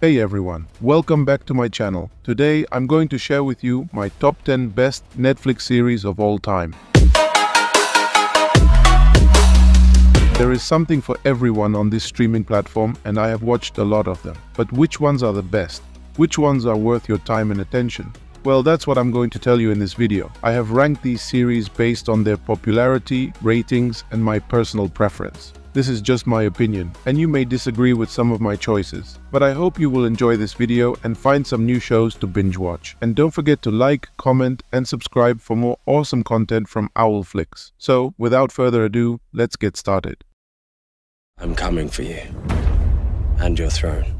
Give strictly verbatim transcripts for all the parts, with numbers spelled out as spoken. Hey everyone, welcome back to my channel. Today I'm going to share with you my top ten best Netflix series of all time. There is something for everyone on this streaming platform and I have watched a lot of them. But which ones are the best? Which ones are worth your time and attention? Well, that's what I'm going to tell you in this video. I have ranked these series based on their popularity, ratings, and my personal preference. This is just my opinion, and you may disagree with some of my choices. But I hope you will enjoy this video and find some new shows to binge watch. And don't forget to like, comment, and subscribe for more awesome content from OWLFLIX. So, without further ado, let's get started. I'm coming for you. And your throne.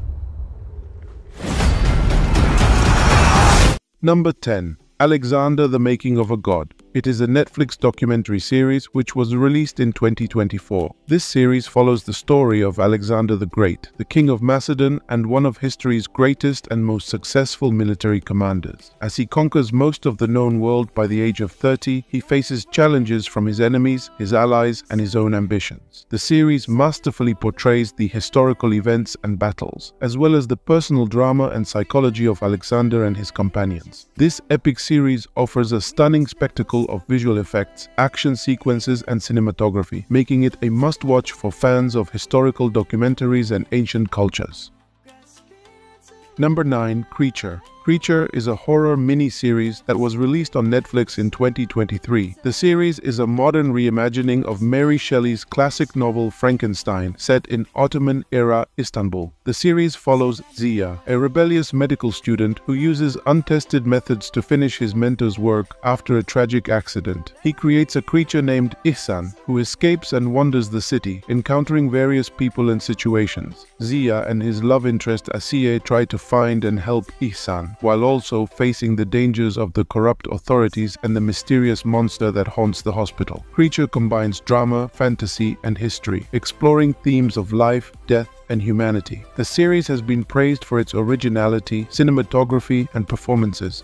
Number ten. Alexander, the Making of a God. It is a Netflix documentary series which was released in twenty twenty-four. This series follows the story of Alexander the Great, the king of Macedon and one of history's greatest and most successful military commanders. As he conquers most of the known world by the age of thirty, he faces challenges from his enemies, his allies, and his own ambitions. The series masterfully portrays the historical events and battles, as well as the personal drama and psychology of Alexander and his companions. This epic series offers a stunning spectacle of visual effects, action sequences, and cinematography, making it a must-watch for fans of historical documentaries and ancient cultures. Number nine. Creature. Creature is a horror mini-series that was released on Netflix in twenty twenty-three. The series is a modern reimagining of Mary Shelley's classic novel Frankenstein, set in Ottoman-era Istanbul. The series follows Ziya, a rebellious medical student who uses untested methods to finish his mentor's work after a tragic accident. He creates a creature named Ihsan, who escapes and wanders the city, encountering various people and situations. Ziya and his love interest Asiye try to find and help Ihsan, while also facing the dangers of the corrupt authorities and the mysterious monster that haunts the hospital. Creature combines drama, fantasy, and history, exploring themes of life, death, and humanity. The series has been praised for its originality, cinematography, and performances.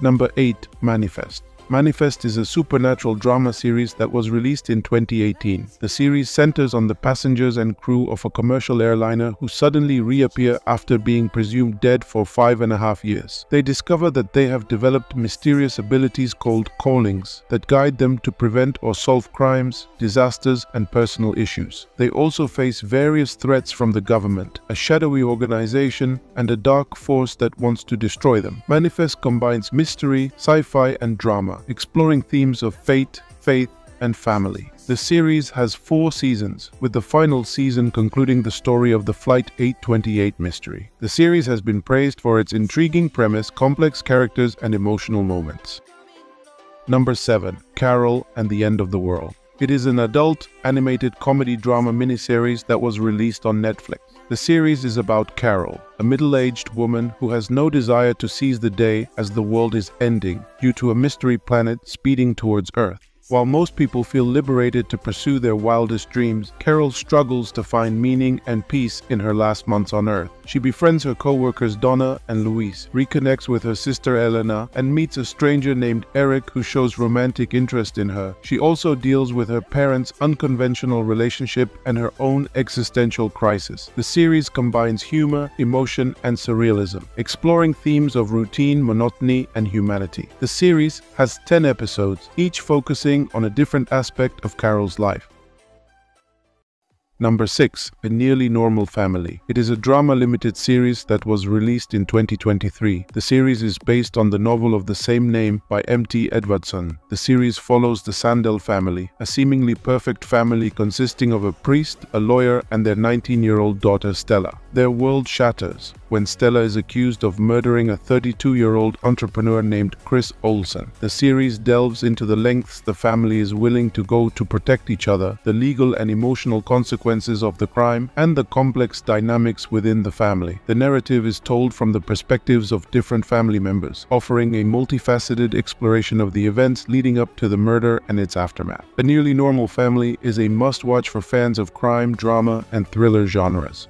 Number eight. Manifest. Manifest is a supernatural drama series that was released in twenty eighteen. The series centers on the passengers and crew of a commercial airliner who suddenly reappear after being presumed dead for five and a half years. They discover that they have developed mysterious abilities called callings that guide them to prevent or solve crimes, disasters, and personal issues. They also face various threats from the government, a shadowy organization, and a dark force that wants to destroy them. Manifest combines mystery, sci-fi, and drama, exploring themes of fate, faith, and family. The series has four seasons, with the final season concluding the story of the Flight eight twenty-eight mystery. The series has been praised for its intriguing premise, complex characters, and emotional moments. Number seven. Carol and the End of the World. It is an adult, animated comedy-drama miniseries that was released on Netflix. The series is about Carol, a middle-aged woman who has no desire to seize the day as the world is ending due to a mystery planet speeding towards Earth. While most people feel liberated to pursue their wildest dreams, Carol struggles to find meaning and peace in her last months on Earth. She befriends her co-workers Donna and Luis, reconnects with her sister Elena, and meets a stranger named Eric who shows romantic interest in her. She also deals with her parents' unconventional relationship and her own existential crisis. The series combines humor, emotion, and surrealism, exploring themes of routine, monotony, and humanity. The series has ten episodes, each focusing on a different aspect of Carol's life. Number six. A Nearly Normal Family. It is a drama-limited series that was released in twenty twenty-three. The series is based on the novel of the same name by M T Edwardson. The series follows the Sandel family, a seemingly perfect family consisting of a priest, a lawyer, and their nineteen-year-old daughter Stella. Their world shatters when Stella is accused of murdering a thirty-two-year-old entrepreneur named Chris Olson. The series delves into the lengths the family is willing to go to protect each other, the legal and emotional consequences of the crime, and the complex dynamics within the family. The narrative is told from the perspectives of different family members, offering a multifaceted exploration of the events leading up to the murder and its aftermath. A Nearly Normal Family is a must-watch for fans of crime, drama, and thriller genres.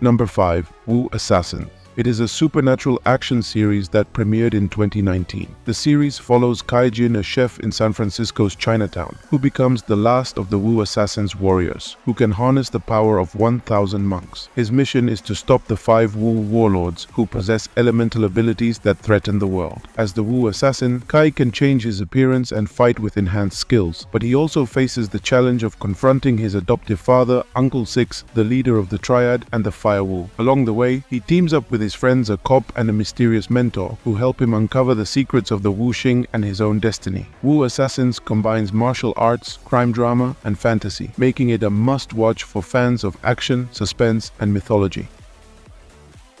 Number five. Wu Assassins. It is a supernatural action series that premiered in twenty nineteen. The series follows Kai Jin, a chef in San Francisco's Chinatown, who becomes the last of the Wu Assassins warriors, who can harness the power of one thousand monks. His mission is to stop the five Wu warlords, who possess elemental abilities that threaten the world. As the Wu assassin, Kai can change his appearance and fight with enhanced skills, but he also faces the challenge of confronting his adoptive father, Uncle Six, the leader of the Triad, and the Firewall. Along the way, he teams up with his friends, a cop and a mysterious mentor, who help him uncover the secrets of the Wuxing and his own destiny. Wu Assassins combines martial arts, crime drama, and fantasy, making it a must-watch for fans of action, suspense, and mythology.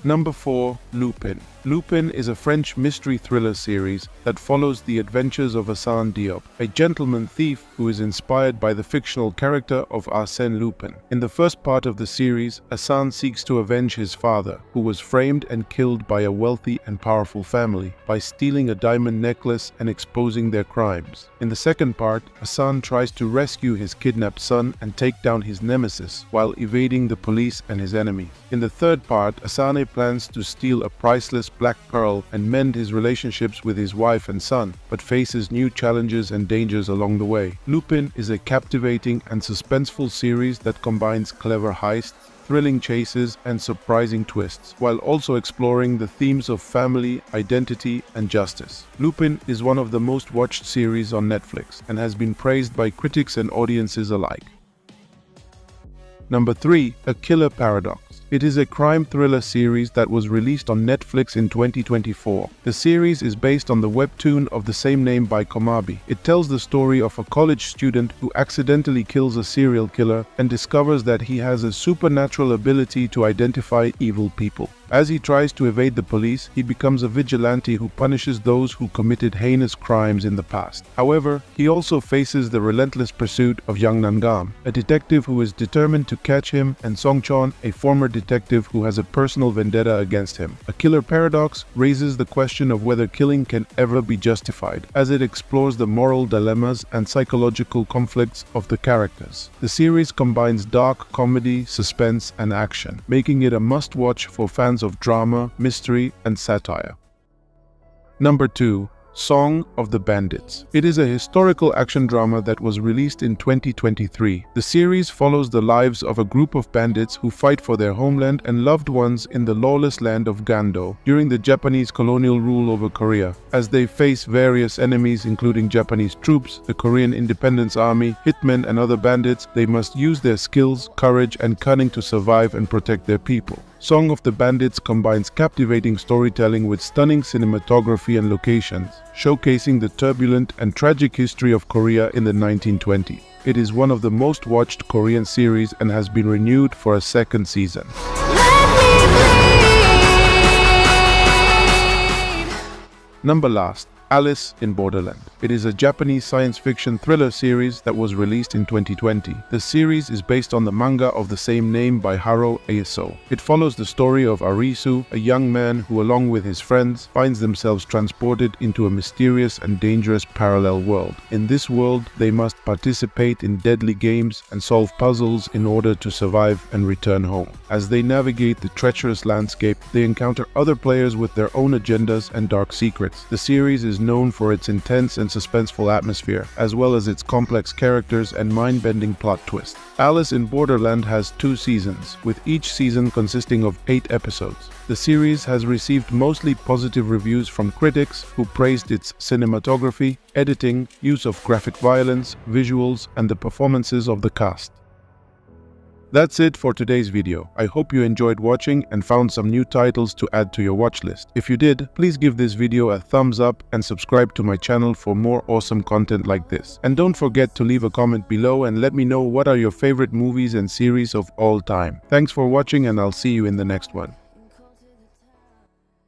Number four. Lupin. Lupin is a French mystery thriller series that follows the adventures of Ihsan Diop, a gentleman thief who is inspired by the fictional character of Arsène Lupin. In the first part of the series, Ihsan seeks to avenge his father, who was framed and killed by a wealthy and powerful family, by stealing a diamond necklace and exposing their crimes. In the second part, Ihsan tries to rescue his kidnapped son and take down his nemesis, while evading the police and his enemies. In the third part, Ihsan plans to steal a priceless black pearl and mend his relationships with his wife and son, but faces new challenges and dangers along the way. Lupin is a captivating and suspenseful series that combines clever heists, thrilling chases, and surprising twists, while also exploring the themes of family, identity, and justice. Lupin is one of the most watched series on Netflix and has been praised by critics and audiences alike. Number three. A Killer Paradox. It is a crime thriller series that was released on Netflix in twenty twenty-four. The series is based on the webtoon of the same name by Komabi. It tells the story of a college student who accidentally kills a serial killer and discovers that he has a supernatural ability to identify evil people. As he tries to evade the police, he becomes a vigilante who punishes those who committed heinous crimes in the past. However, he also faces the relentless pursuit of Yang Nangam, a detective who is determined to catch him, and Songchon, a former detective who has a personal vendetta against him. A Killer Paradox raises the question of whether killing can ever be justified, as it explores the moral dilemmas and psychological conflicts of the characters. The series combines dark comedy, suspense, and action, making it a must-watch for fans of drama, mystery, and satire. Number two. Song of the Bandits. It is a historical action drama that was released in twenty twenty-three. The series follows the lives of a group of bandits who fight for their homeland and loved ones in the lawless land of Gando during the Japanese colonial rule over Korea, as they face various enemies including Japanese troops, the Korean Independence Army, hitmen, and other bandits. They must use their skills, courage, and cunning to survive and protect their people. Song of the Bandits combines captivating storytelling with stunning cinematography and locations, showcasing the turbulent and tragic history of Korea in the nineteen twenties. It is one of the most watched Korean series and has been renewed for a second season. Number last. Alice in Borderland. It is a Japanese science fiction thriller series that was released in twenty twenty. The series is based on the manga of the same name by Haro Eiso. It follows the story of Arisu, a young man who, along with his friends, finds themselves transported into a mysterious and dangerous parallel world. In this world, they must participate in deadly games and solve puzzles in order to survive and return home. As they navigate the treacherous landscape, they encounter other players with their own agendas and dark secrets. The series is known for its intense and suspenseful atmosphere, as well as its complex characters and mind-bending plot twists. Alice in Borderland has two seasons, with each season consisting of eight episodes. The series has received mostly positive reviews from critics, who praised its cinematography, editing, use of graphic violence, visuals, and the performances of the cast. That's it for today's video. I hope you enjoyed watching and found some new titles to add to your watch list. If you did, please give this video a thumbs up and subscribe to my channel for more awesome content like this. And don't forget to leave a comment below and let me know what are your favorite movies and series of all time. Thanks for watching, and I'll see you in the next one.